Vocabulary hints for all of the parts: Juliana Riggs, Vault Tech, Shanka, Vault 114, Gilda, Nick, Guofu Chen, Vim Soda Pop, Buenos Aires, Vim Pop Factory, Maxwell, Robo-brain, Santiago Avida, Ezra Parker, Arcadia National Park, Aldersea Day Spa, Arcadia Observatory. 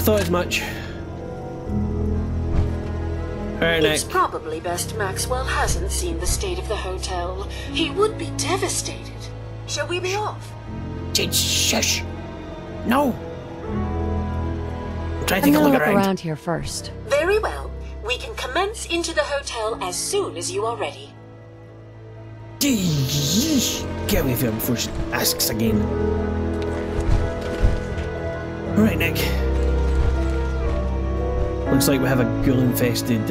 thought as much. Right, it's probably best Maxwell hasn't seen the state of the hotel. He would be devastated. Shall we be off? Shush. No. I'm trying to look around here first. Very well. We can commence into the hotel as soon as you are ready. Get with him before she asks again. All right, Nick. Looks like we have a ghoul-infested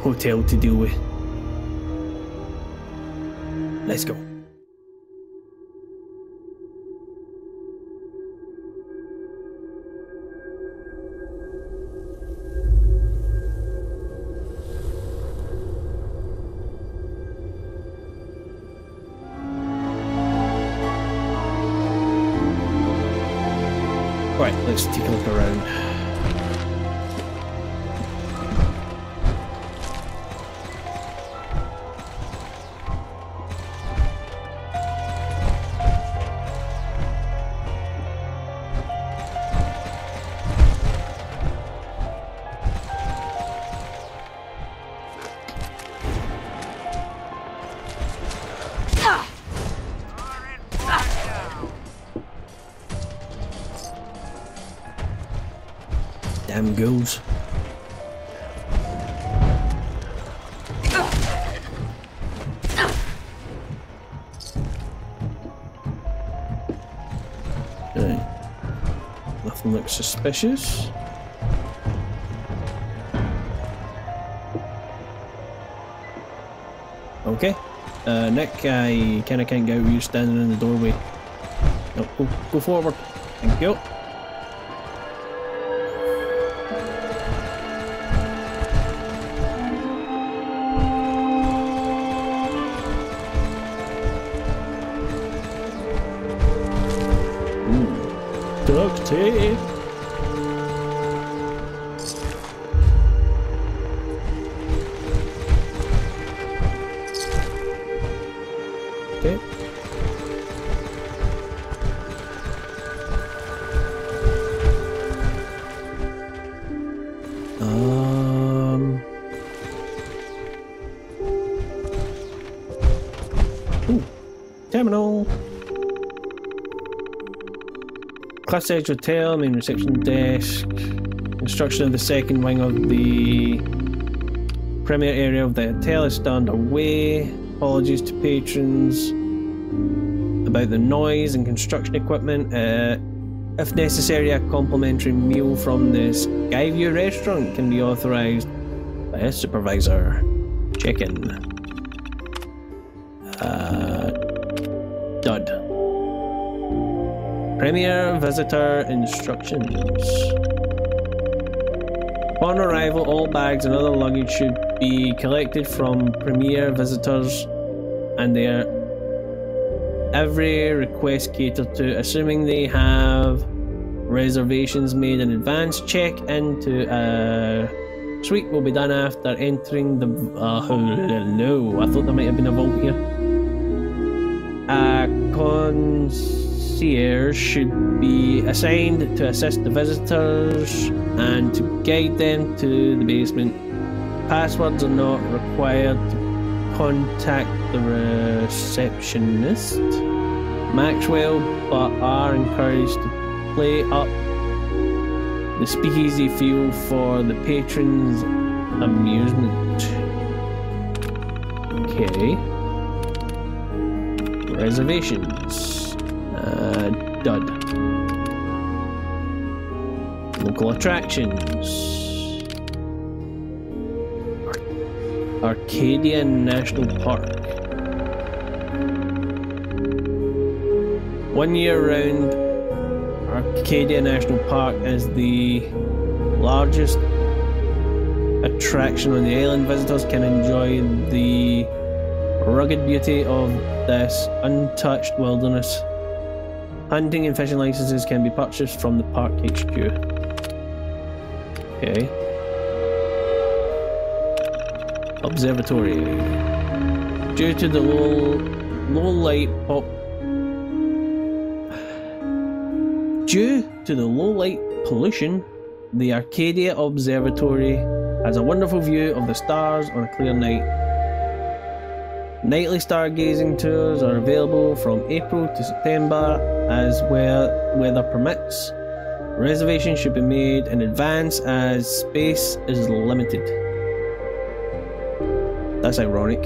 hotel to deal with. Let's go. Let's take a look around. Damn ghouls. Okay. Nothing looks suspicious. Okay. Nick, I kinda can't get you standing in the doorway. No, go forward. Thank you. Hey. Okay. Ooh. Terminal. Class Edge Hotel, main reception desk, construction of the second wing of the premier area of the hotel is still underway. Apologies to patrons about the noise and construction equipment. If necessary, a complimentary meal from the Skyview restaurant can be authorised by a supervisor. Check-in. Dud. Premier visitor instructions. Upon arrival, all bags and other luggage should be collected from premier visitors and their every request catered to, assuming they have reservations made in advance. Check into a suite will be done after entering the no, I thought there might have been a vault here. Concierge should be assigned to assist the visitors and to guide them to the basement. Passwords are not required to contact the receptionist Maxwell, but are encouraged to play up the speakeasy feel for the patrons' amusement. Okay. Reservations. Dud. Local attractions. Arcadia National Park. 1-year-round, Arcadia National Park is the largest attraction on the island. Visitors can enjoy the rugged beauty of this untouched wilderness. Hunting and fishing licenses can be purchased from the park HQ. Okay. Observatory. Due to the low light Due to the low light pollution, the Arcadia Observatory has a wonderful view of the stars on a clear night. Nightly stargazing tours are available from April to September as weather permits. Reservations should be made in advance as space is limited. That's ironic.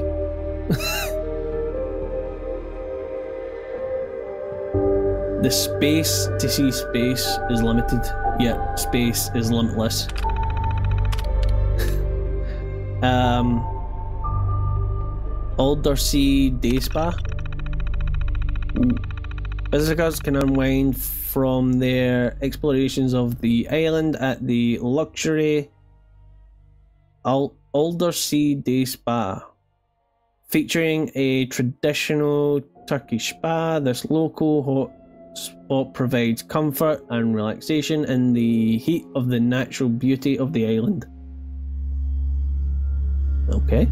The space to see space is limited, yet space is limitless. Aldersea Day Spa. Visitors can unwind from their explorations of the island at the luxury Aldersea Day Spa. Featuring a traditional Turkish spa, this local hot spot provides comfort and relaxation in the heat of the natural beauty of the island. Okay.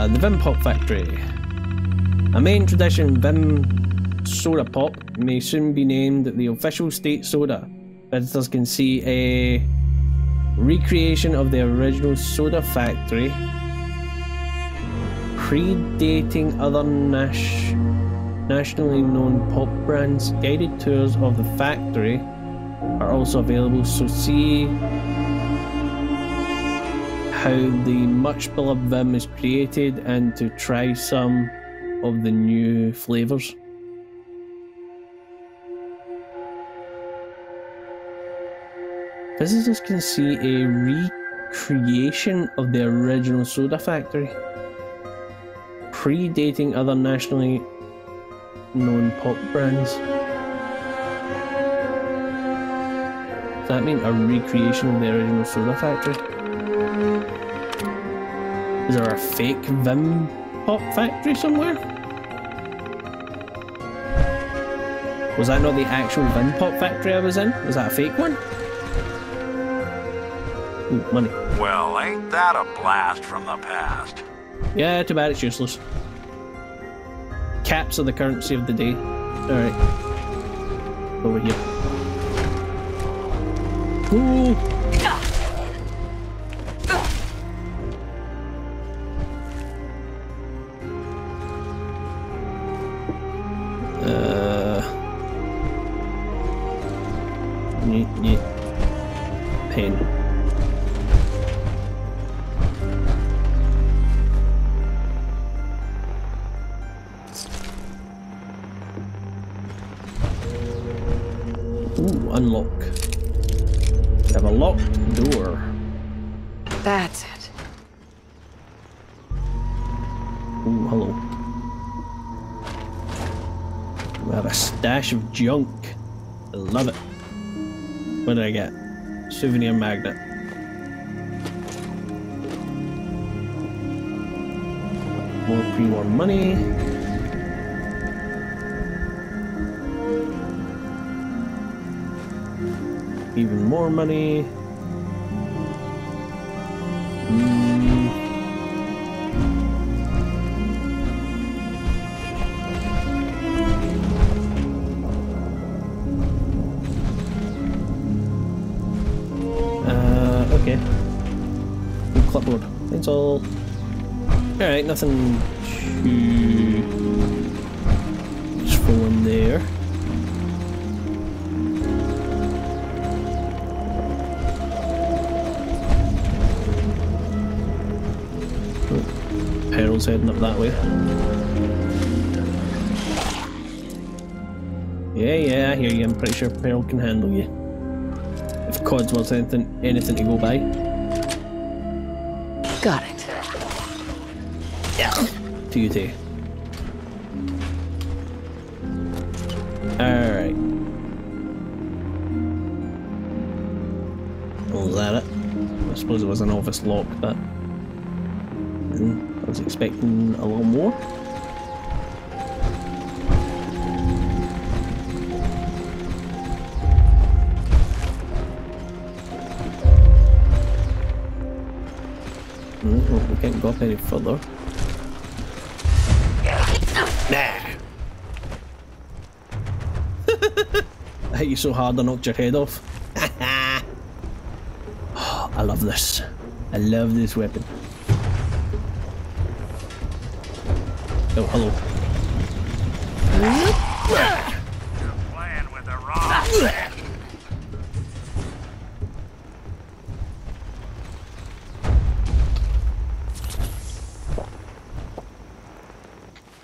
The Vim Pop Factory. A main tradition, Vim Soda Pop may soon be named the official state soda. Visitors can see a recreation of the original soda factory, predating other nationally known pop brands. Guided tours of the factory are also available, so see how the much beloved Vim is created and to try some of the new flavors. Visitors can see a recreation of the original soda factory, predating other nationally known pop brands. Does that mean a recreation of the original soda factory? Is there a fake Vim Pop Factory somewhere? Was that not the actual Vim Pop Factory I was in? Was that a fake one? Ooh, money. Well, ain't that a blast from the past? Yeah, too bad it's useless. Caps are the currency of the day. Alright. Over here. Ooh! Pain. Unlock. We have a locked door. That's it. Ooh, hello. We have a stash of junk. I love it. What did I get? Souvenir magnet. More pre-war money. Even more money. Okay. New clipboard. That's all. Alright, nothing too useful in there. Harold's heading up that way. Yeah, I hear you. I'm pretty sure Harold can handle you. If COD's worth anything to go by. Got it. Yeah. To you too. Alright. Was that it? I suppose it was an office lock, but... I was expecting a lot more. Well, we can't go up any further. Nah. you so hard I knocked your head off. Oh, I love this. I love this weapon. Oh, hello. You're playing with the wrong.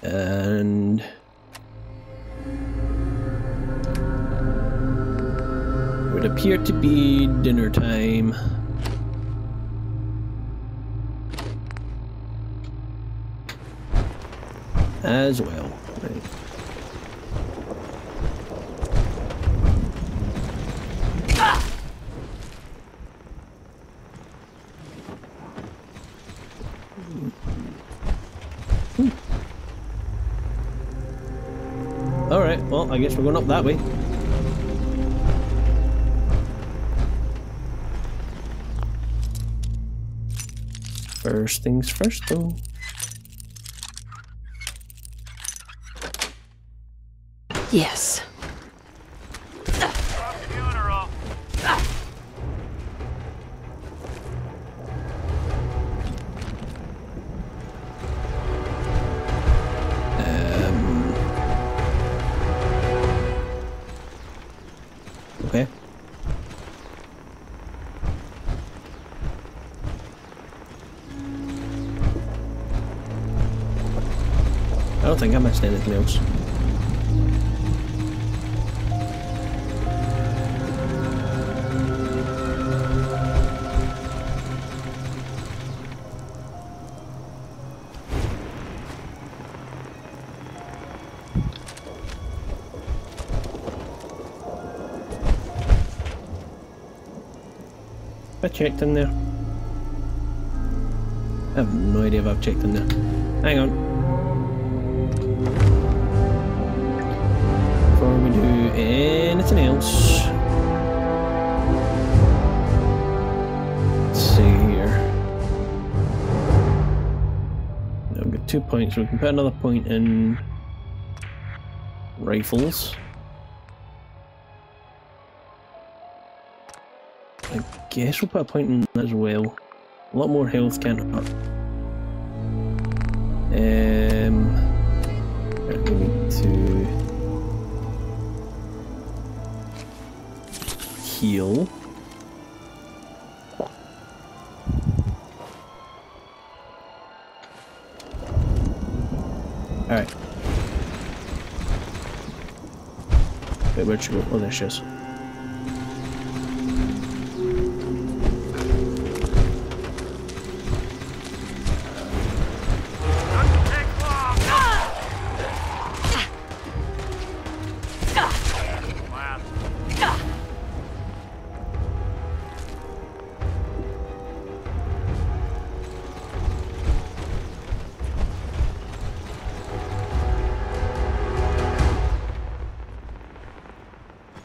And it would appear to be dinner time. As well. Right. All right. Well, I guess we're going up that way. First things first, though. Yes. Funeral. Okay. I don't think I missed anything else. Checked in there. I have no idea if I've checked in there. Hang on. Before we do anything else. Let's see here. I've got 2 points, so we can put another point in rifles. Guess we'll put a point in as well. A lot more health can't hurt. We're going to heal. Alright. Wait, where'd she go? Oh, there she is.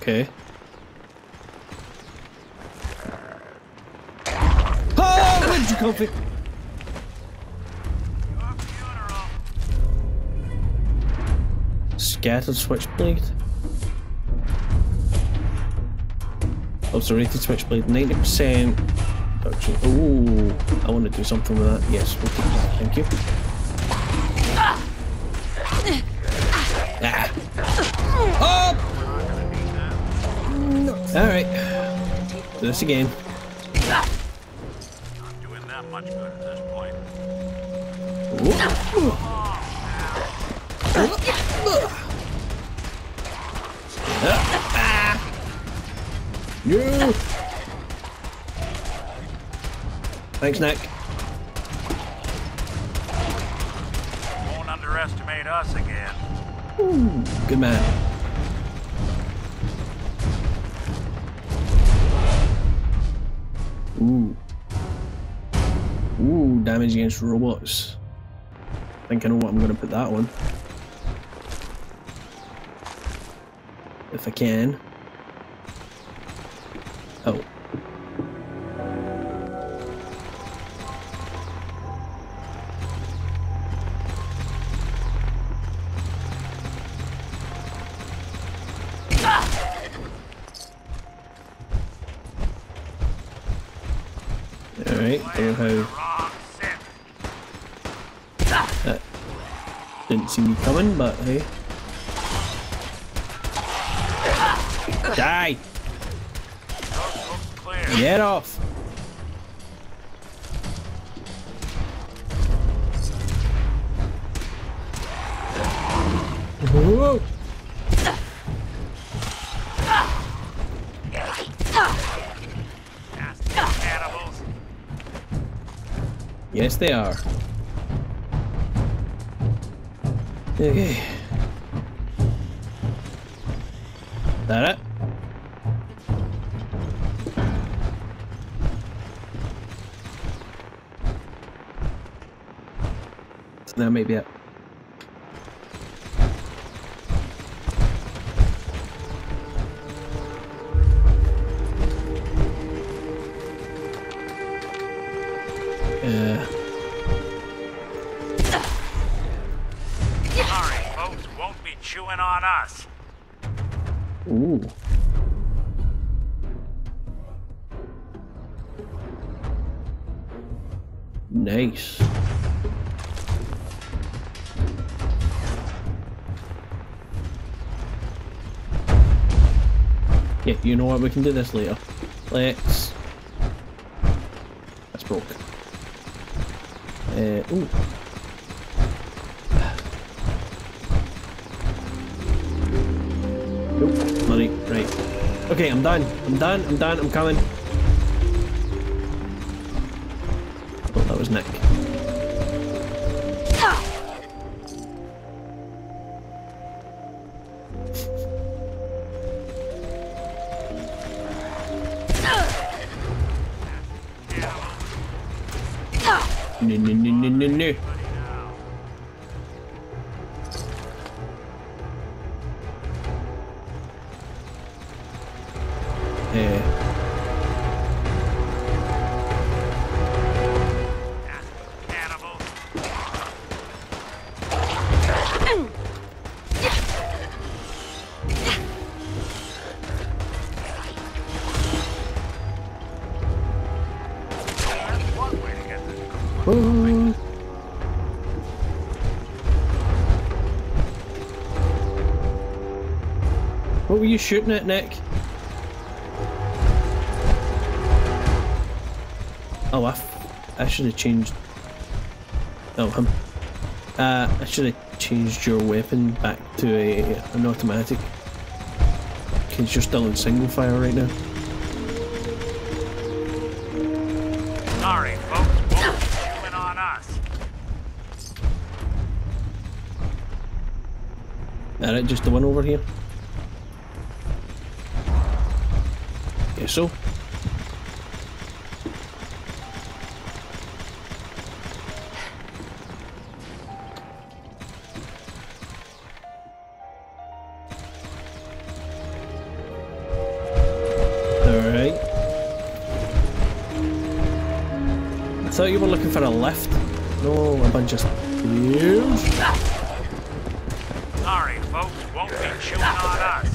Okay. Oh, where'd you go? Scattered switchblade. Observated switchblade, 90% reduction. Oh, I want to do something with that. Yes, we'll do that. Thank you. Ah. Oh! Alright, do this again. Not doing that much good at this point. You. Thanks, Nick. Won't underestimate us again. Ooh, good man. Ooh. Ooh, damage against robots. I think I know what I'm going to put that one. If I can. Oh. Alright, they'll have... That didn't see me coming, but hey. Die! Get off! Whoa! Yes, they are. Okay. Is that it? So that may be it. Nice. Yeah, you know what, we can do this later. Let's... That's broken. Ooh. Nope, bloody, right. Okay, I'm done, I'm coming. That was Nick. No. What were you shooting at, Nick? Oh, I should have changed... Oh, him. I should have changed your weapon back to an automatic. Because you're still in single fire right now. Sorry, folks. What's going on us? Alright, just the one over here. So all right, I thought you were looking for a lift. No, a bunch of screws. Sorry folks, won't be chewing on us.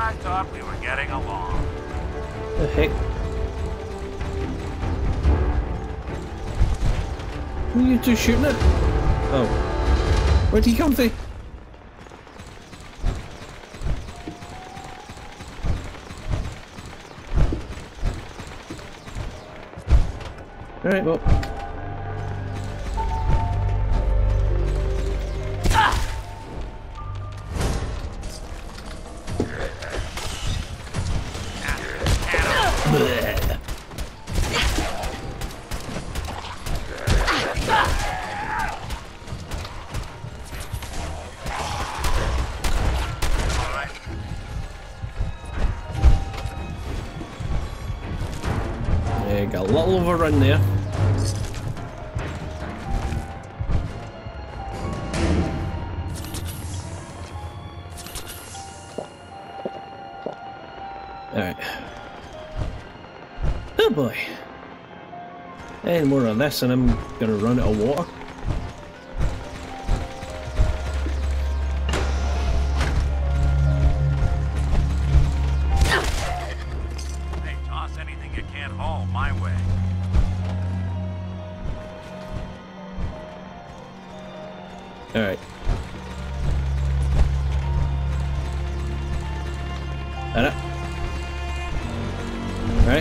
I thought we were getting along. The heck? Who are you two shooting at? Oh. Where'd he come from? Alright, well. Got a little overrun there. Alright. Oh boy. And more on this, and I'm gonna run out of water. All right. Alright,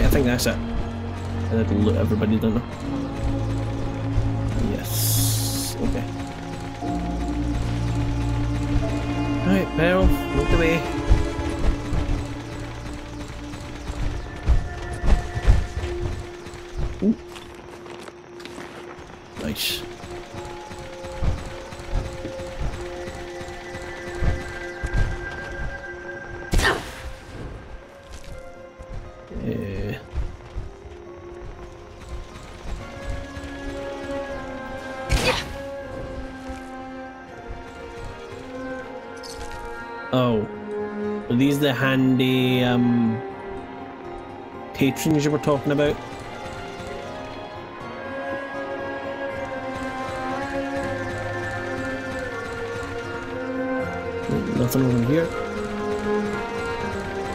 I think that's it. I had to loot everybody, don't I? Yes. Okay. Alright, Pearl, look away. Ooh. Nice. These the handy patrons you were talking about? Nothing over here.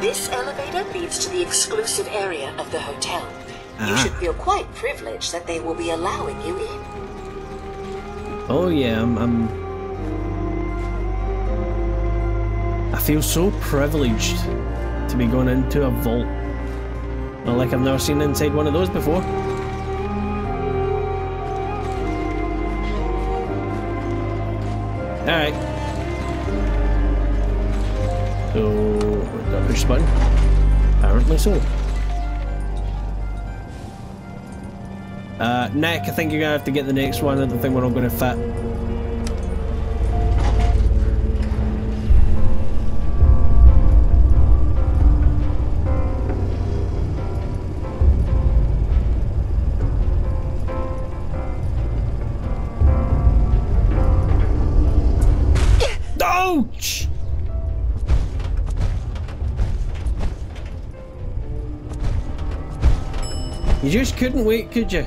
This elevator leads to the exclusive area of the hotel. Ah. You should feel quite privileged that they will be allowing you in. Oh yeah, I feel so privileged to be going into a vault. Not like I've never seen inside one of those before. Alright. So, did I push the button? Apparently so. Nick, I think you're gonna have to get the next one. I don't think we're all gonna fit. You just couldn't wait, could you?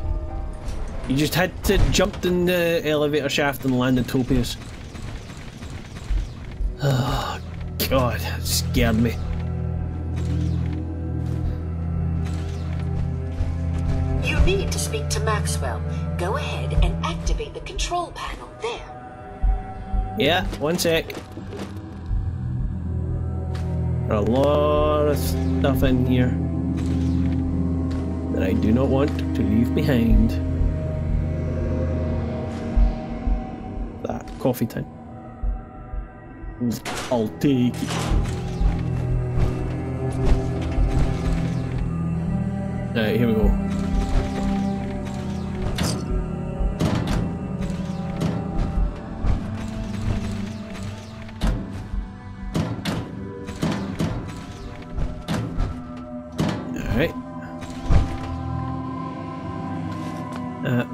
You just had to jump in the elevator shaft and land in Topias. Oh god, that scared me. You need to speak to Maxwell. Go ahead and activate the control panel there. Yeah, one sec. There are a lot of stuff in here that I do not want to leave behind. That coffee tin. I'll take it. Alright, here we go.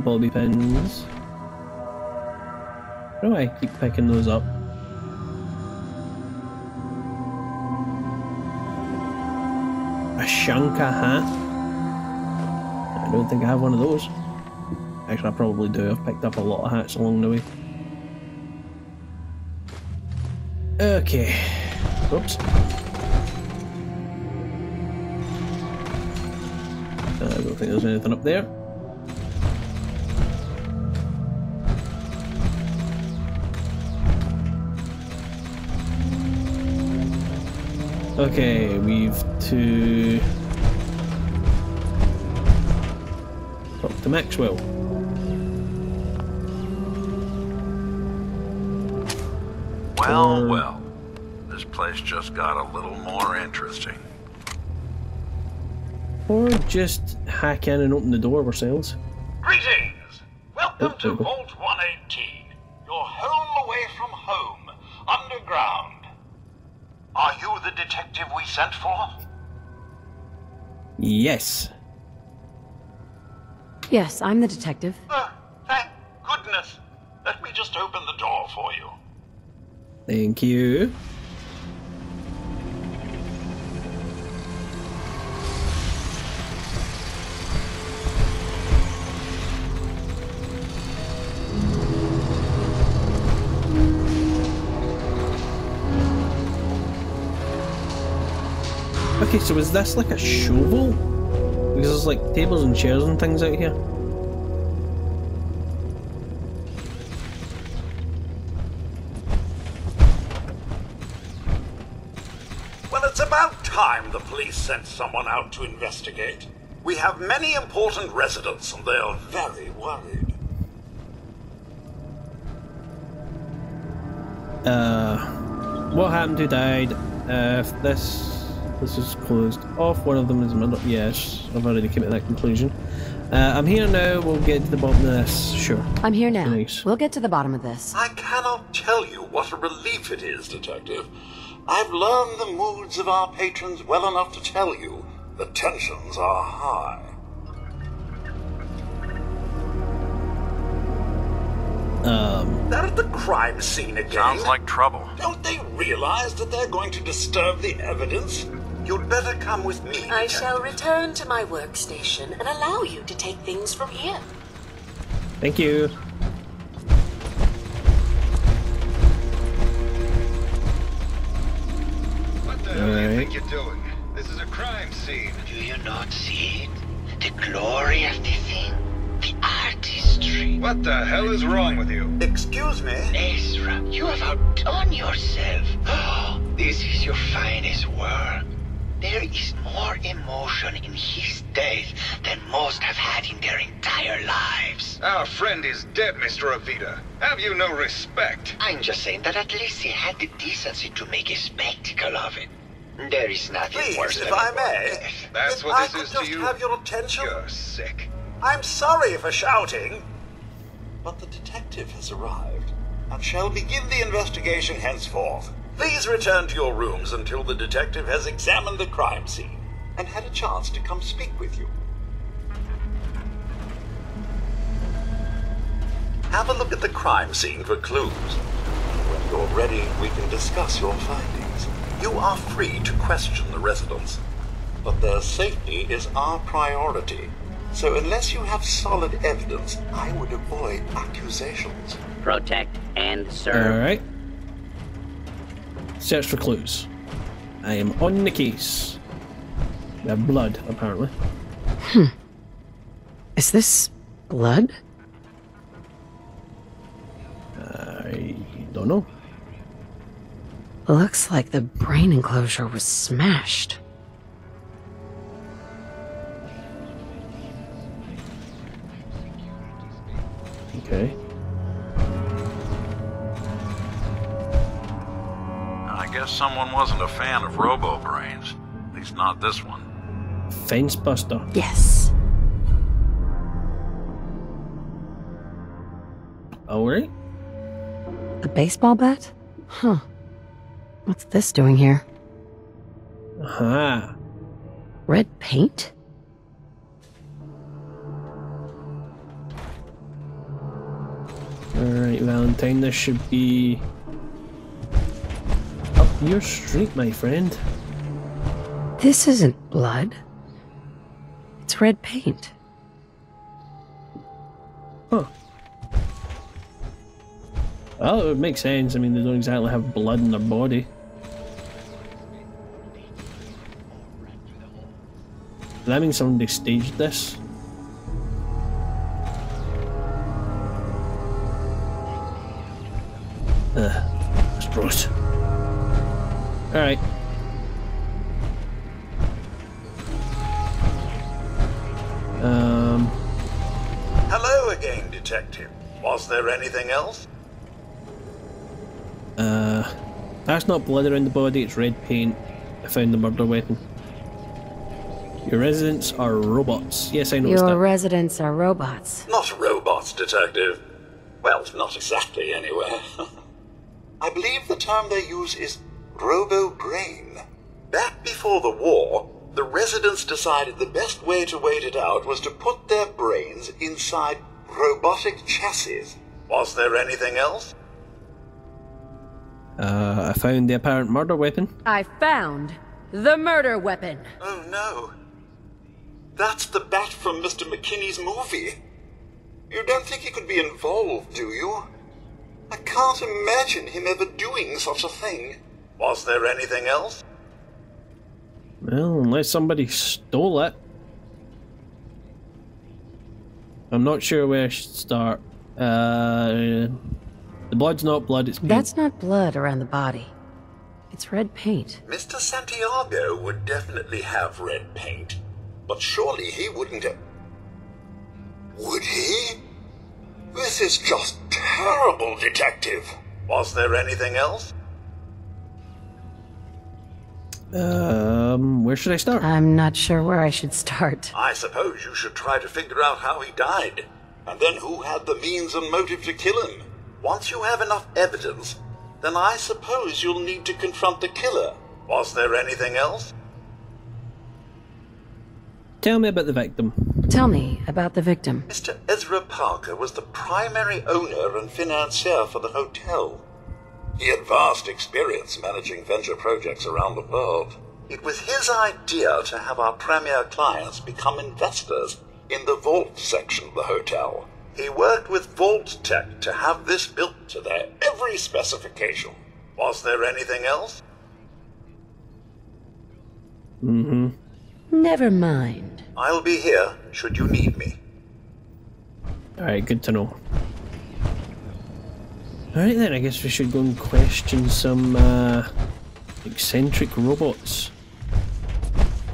Bobby pins. Why do I keep picking those up? A shanka hat? I don't think I have one of those. Actually, I probably do. I've picked up a lot of hats along the way. Okay. Oops. I don't think there's anything up there. Okay, we've to talk to Maxwell. Well, well, this place just got a little more interesting. Or just hack in and open the door ourselves. Greetings! Welcome to Vault 118, your home away from home, underground. Are you the detective we sent for? Yes. Yes, I'm the detective. Thank goodness. Let me just open the door for you. Thank you. Okay, so is this like a shovel? Because there's like tables and chairs and things out here. about time the police sent someone out to investigate. We have many important residents and they are very worried. What happened to died? This is closed off. One of them is middle. Yes, I've already come to that conclusion. I'm here now. We'll get to the bottom of this. Sure. I'm here now. Nice. We'll get to the bottom of this. I cannot tell you what a relief it is, Detective. I've learned the moods of our patrons well enough to tell you the tensions are high. They're at the crime scene again. Sounds like trouble. Don't they realize that they're going to disturb the evidence? You'd better come with me. I shall return to my workstation and allow you to take things from here. Thank you. What the hell do you think you're doing? This is a crime scene. Do you not see it? The glory of the thing. The artistry. What the hell is wrong with you? Excuse me? Ezra, you have outdone yourself. This is your finest work. There is more emotion in his death than most have had in their entire lives. Our friend is dead, Mr. Avida. Have you no respect? I'm just saying that at least he had the decency to make a spectacle of it. There is nothing worse than I may. That's what this is to you? Have your attention? You're sick. I'm sorry for shouting. But the detective has arrived and shall begin the investigation henceforth. Please return to your rooms until the detective has examined the crime scene and had a chance to come speak with you. Have a look at the crime scene for clues. When you're ready, we can discuss your findings. You are free to question the residents, but their safety is our priority. So unless you have solid evidence, I would avoid accusations. Protect and serve. All right. Search for clues. I am on the case. They're blood, apparently. Hmm. Is this blood? I don't know. Looks like the brain enclosure was smashed. Okay. Guess someone wasn't a fan of Robo-brains. At least not this one. Fence buster. Yes. Oh, really? A baseball bat? Huh. What's this doing here? Aha. Red paint? Alright, Valentine, this should be... your street, my friend. This isn't blood. It's red paint. Huh. Well, it makes sense. I mean, they don't exactly have blood in their body. Does that mean somebody staged this? That's gross. All right. Hello again, Detective. Was there anything else? That's not blood around the body, it's red paint. I found the murder weapon. Your residents are robots. Yes, I noticed that. Your residents are robots. Not robots, Detective. Well, not exactly, anyway. I believe the term they use is Robo-brain. Back before the war, the residents decided the best way to wait it out was to put their brains inside robotic chassis. Was there anything else? I found the apparent murder weapon. I found the murder weapon. Oh no. That's the bat from Mr. McKinney's movie. You don't think he could be involved, do you? I can't imagine him ever doing such a thing. Was there anything else? Well, unless somebody stole it. I'm not sure where I should start. The blood's not blood, it's paint. That's not blood around the body. It's red paint. Mr. Santiago would definitely have red paint, but surely he wouldn't have... Would he? This is just terrible, Detective. Was there anything else? Where should I start? I'm not sure where I should start. I suppose you should try to figure out how he died, and then who had the means and motive to kill him. Once you have enough evidence, then I suppose you'll need to confront the killer. Was there anything else? Tell me about the victim. Tell me about the victim. Mr. Ezra Parker was the primary owner and financier for the hotel. He had vast experience managing venture projects around the world. It was his idea to have our premier clients become investors in the vault section of the hotel. He worked with Vault Tech to have this built to their every specification. Was there anything else? Mm-hmm. Never mind. I'll be here should you need me. Alright, good to know. Alright then, I guess we should go and question some eccentric robots.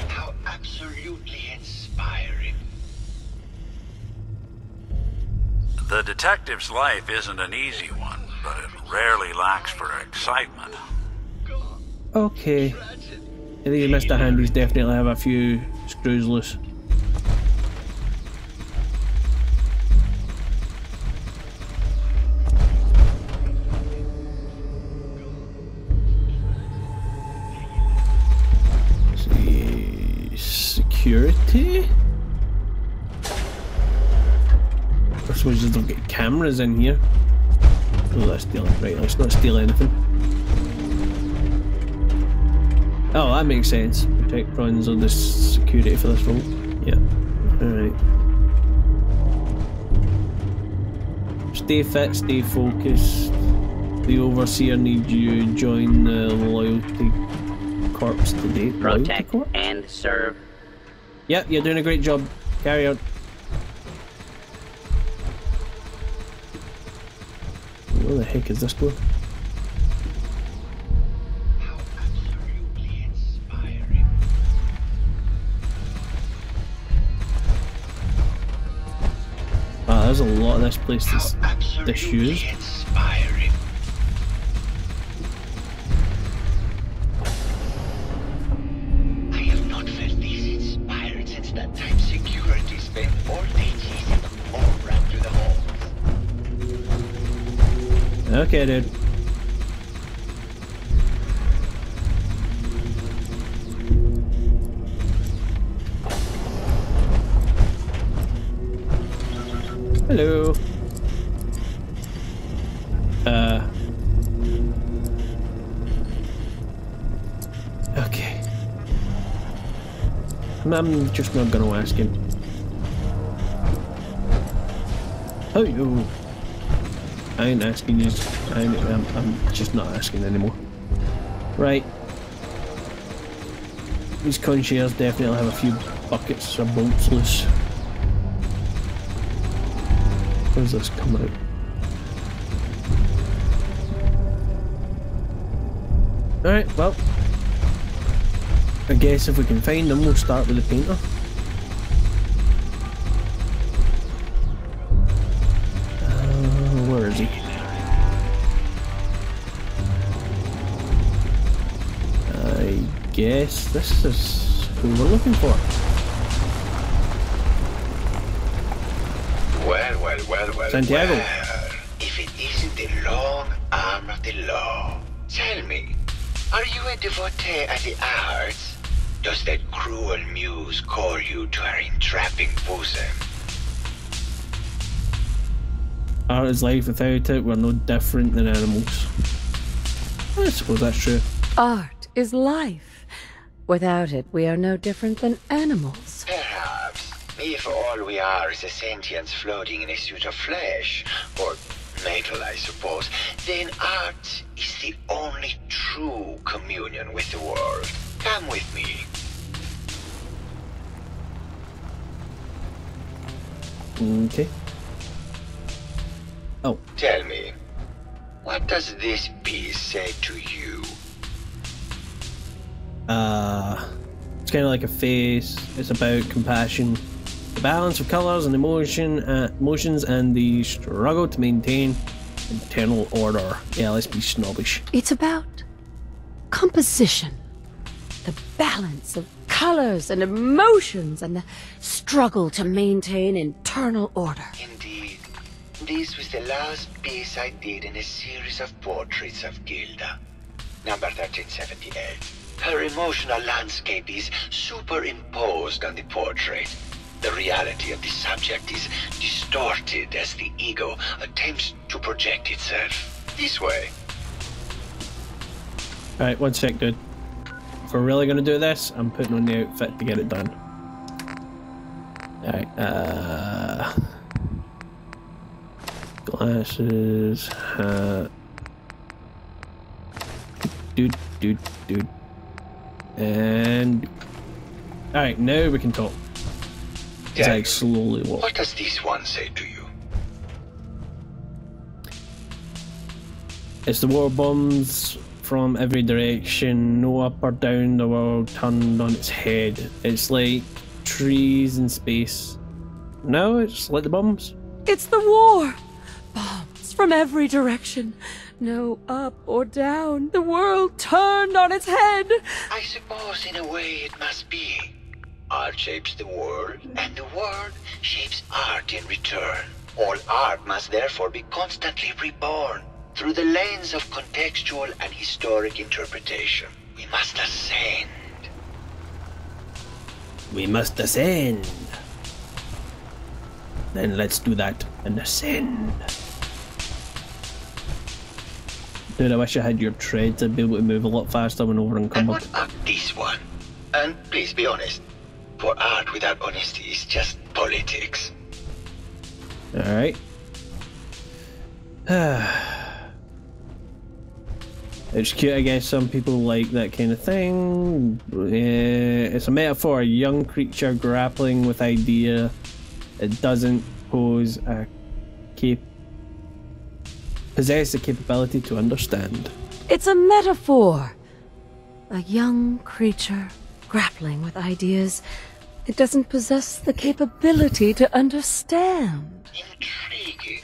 How absolutely inspiring. The detective's life isn't an easy one, but it rarely lacks for excitement. Okay. I think Mr. Handy's definitely have a few screws loose. Security? I suppose you don't get cameras in here. Oh, that's stealing. Right, let's not steal anything. Oh, that makes sense. Protect runs on the security for this vault. Yeah. Alright. Stay fit, stay focused. The overseer needs you to join the loyalty corps today. Protect and serve. Yep, you're doing a great job. Carry on. Where the heck is this door? How absolutely inspiring. Wow, there's a lot of this place that's disused. Inspiring. Okay, dude. Hello. Okay. I'm just not gonna ask him. Oh, you. I ain't asking you, I'm just not asking anymore. Right. These concierges definitely have a few buckets or bolts loose. Where's this coming out? Alright, well. I guess if we can find them, we'll start with the painter. Yes, this is who we're looking for. Well, well, well, well, Santiago. Well, if it isn't the long arm of the law. Tell me, are you a devotee at the arts? Does that cruel muse call you to her entrapping bosom? Art is life. Without it, we're no different than animals. I suppose that's true. Art is life. Without it, we are no different than animals. Perhaps, if all we are is a sentience floating in a suit of flesh, or metal, I suppose, then art is the only true communion with the world. Come with me. Okay. Oh. Tell me, what does this piece say to you? It's kind of like a face. It's about compassion, the balance of colors and emotions, and the struggle to maintain internal order. Yeah, let's be snobbish. It's about composition, the balance of colors and emotions, and the struggle to maintain internal order. Indeed. This was the last piece I did in a series of portraits of Gilda, number 1378. Her emotional landscape is superimposed on the portrait. The reality of the subject is distorted as the ego attempts to project itself this way. Alright, one sec, dude. If we're really gonna do this, I'm putting on the outfit to get it done. Alright, glasses, hat. Dude. And alright, now we can talk. As I slowly walk. What does this one say to you? It's the war bombs from every direction, no up or down, the world turned on its head. It's like trees in space. No, it's like the bombs. It's the war! Bombs from every direction. No up or down. The world turned on its head. I suppose in a way it must be. Art shapes the world, and the world shapes art in return. All art must therefore be constantly reborn through the lens of contextual and historic interpretation. We must ascend. We must ascend. Then let's do that and ascend. Dude, I wish I had your tread to be able to move a lot faster when over encumbered. And what of this one? And please be honest. For art without honesty is just politics. Alright. It's cute, I guess some people like that kind of thing. It's a metaphor, a young creature grappling with idea. It doesn't pose a possess the capability to understand. It's a metaphor. A young creature grappling with ideas. It doesn't possess the capability to understand. Intriguing.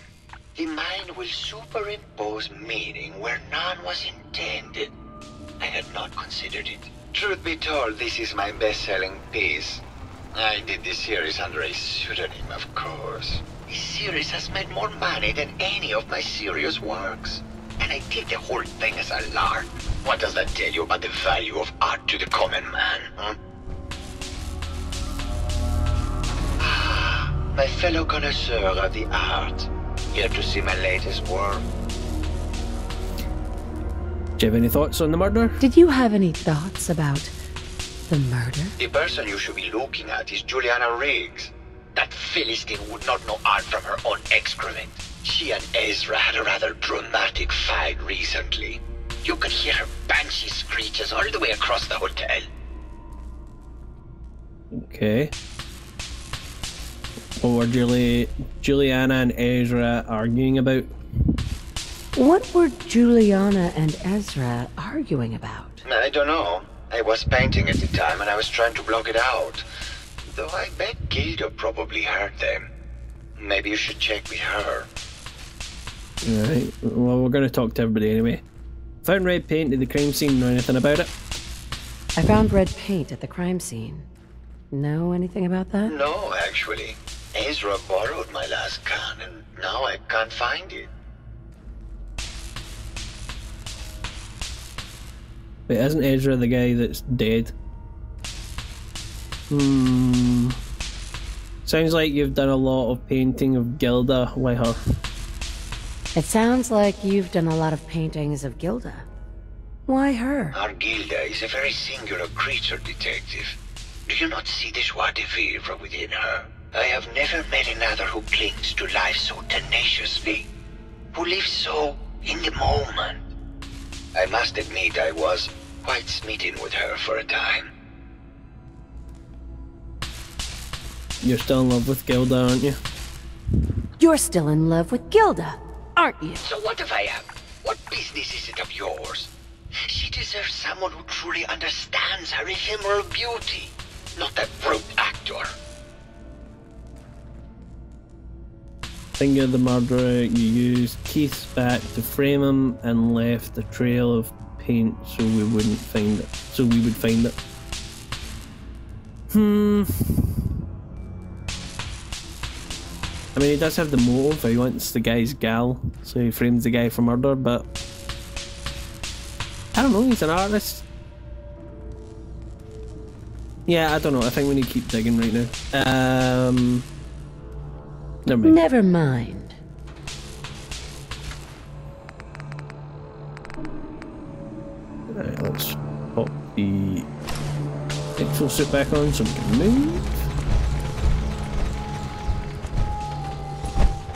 The mind will superimpose meaning where none was intended. I had not considered it. Truth be told, this is my best-selling piece. I did this series under a pseudonym, of course. This series has made more money than any of my serious works. And I did the whole thing as a lark. What does that tell you about the value of art to the common man? Hmm? My fellow connoisseur of the art, here to see my latest work. Do you have any thoughts on the murder? Did you have any thoughts about the murder? The person you should be looking at is Juliana Riggs. That Philistine would not know art from her own excrement. She and Ezra had a rather dramatic fight recently. You could hear her banshee screeches all the way across the hotel. Okay. What were Juliana and Ezra arguing about? What were Juliana and Ezra arguing about? I don't know. I was painting at the time and I was trying to block it out. Though I bet Gilda probably heard them. Maybe you should check with her. Alright, well, we're going to talk to everybody anyway. Found red paint at the crime scene, know anything about it? I found red paint at the crime scene. Know anything about that? No, actually. Ezra borrowed my last can and now I can't find it. Wait, isn't Ezra the guy that's dead? Sounds like you've done a lot of painting of Gilda. Why her? It sounds like you've done a lot of paintings of Gilda. Why her? Our Gilda is a very singular creature, detective. Do you not see the joie de vivre within her? I have never met another who clings to life so tenaciously, who lives so in the moment. I must admit I was quite smitten with her for a time. You're still in love with Gilda, aren't you? You're still in love with Gilda, aren't you? So what if I am? What business is it of yours? She deserves someone who truly understands her ephemeral beauty, not that brute actor. Finger the murderer, you used Keith's back to frame him and left a trail of paint so we wouldn't find it. So we would find it. I mean, he does have the motive. He wants the guy's gal, so he frames the guy for murder, but I don't know, he's an artist. Yeah, I don't know. I think we need to keep digging right now. Never mind. Alright, let's pop the actual suit back on so we can move.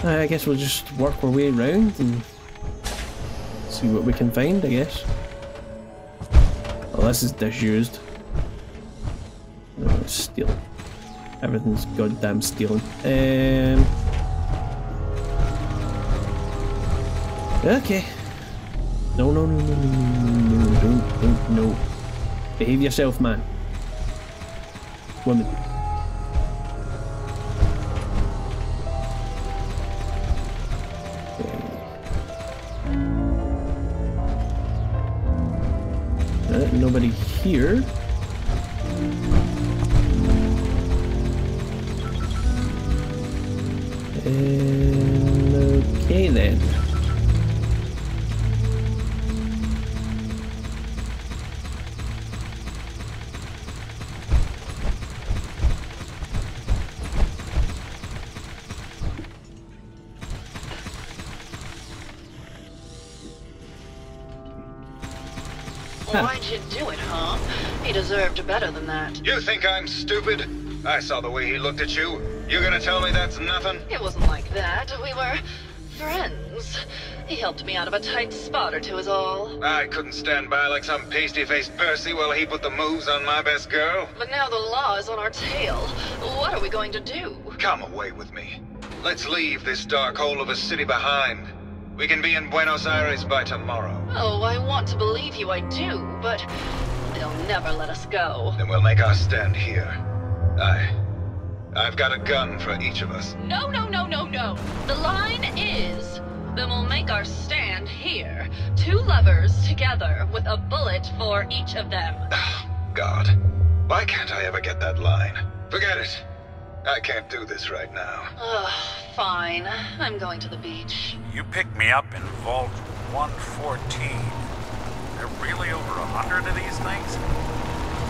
I guess we'll just work our way around and see what we can find, I guess. Well, this is disused. Oh, it's stealing. Everything's goddamn stealing. Okay. No, don't. Behave yourself, man. Woman. Nobody here. And okay then. Better than that. You think I'm stupid? I saw the way he looked at you. You gonna tell me that's nothing? It wasn't like that. We were friends. He helped me out of a tight spot or two is all. I couldn't stand by like some pasty-faced Percy while he put the moves on my best girl. But now the law is on our tail. What are we going to do? Come away with me. Let's leave this dark hole of a city behind. We can be in Buenos Aires by tomorrow. Oh, I want to believe you, I do, but... they'll never let us go. Then we'll make our stand here. I've got a gun for each of us. No. The line is, then we'll make our stand here. Two lovers together with a bullet for each of them. Oh, God. Why can't I ever get that line? Forget it. I can't do this right now. Ugh, fine. I'm going to the beach. You picked me up in Vault 114. There are really over 100 of these things?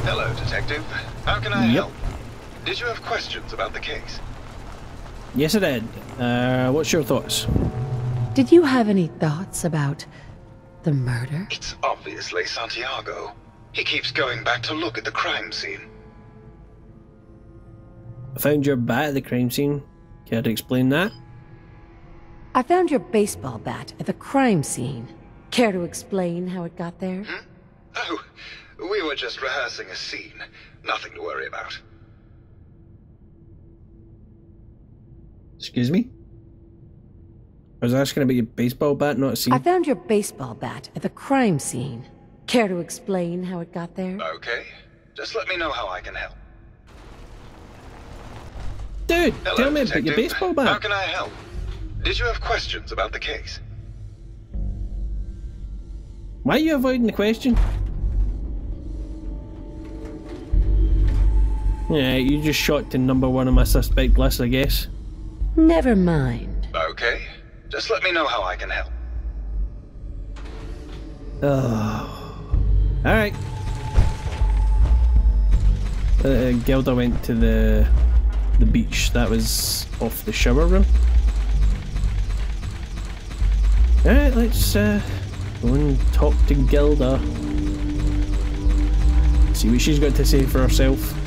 Hello, Detective. How can I help? Did you have questions about the case? Yes, I did. What's your thoughts? Did you have any thoughts about the murder? It's obviously Santiago. He keeps going back to look at the crime scene. I found your bat at the crime scene. Care to explain that? I found your baseball bat at the crime scene. Care to explain how it got there? Oh, we were just rehearsing a scene. Nothing to worry about. Excuse me? I was asking about your baseball bat, not a scene. I found your baseball bat at the crime scene. Care to explain how it got there? Okay. Just let me know how I can help. Dude, hello, tell me about your baseball bat. How can I help? Did you have questions about the case? Why are you avoiding the question? Yeah, you just shot to number one on my suspect list, I guess. Never mind. Okay, just let me know how I can help. Oh, alright. Gilda went to the beach. That was off the shower room. Alright, let's go and talk to Gilda. See what she's got to say for herself.